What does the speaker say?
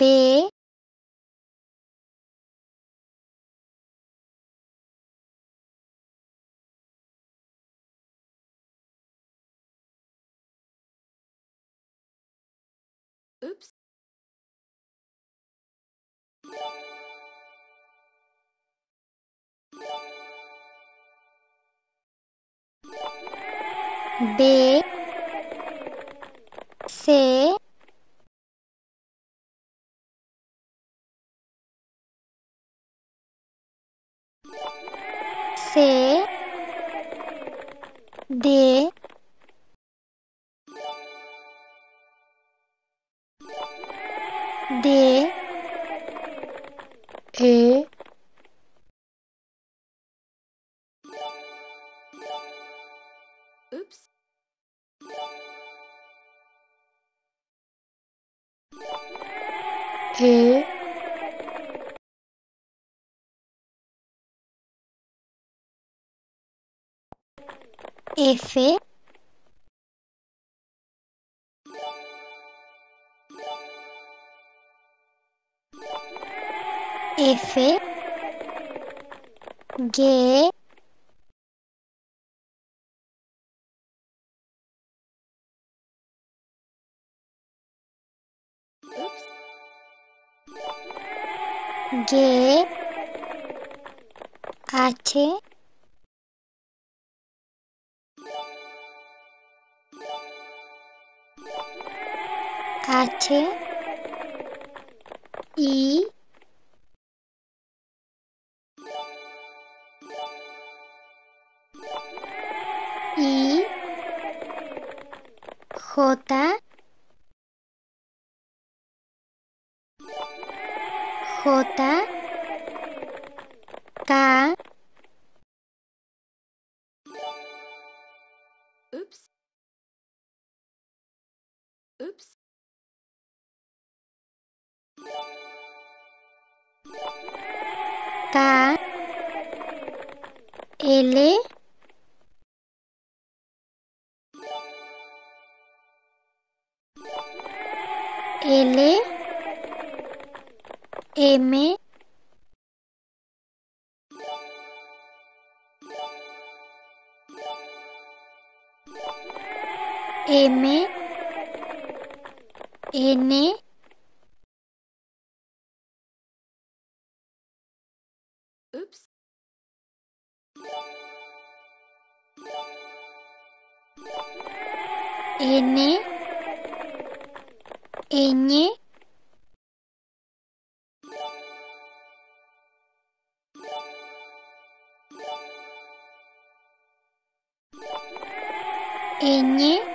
B, oops. B, C, C, D, D, E, oops. E, F, F, G, G, H, H, I, I, J, J, K, oops, oops, K, L, L, M, M, N, oops, N, Ñ, Ñ,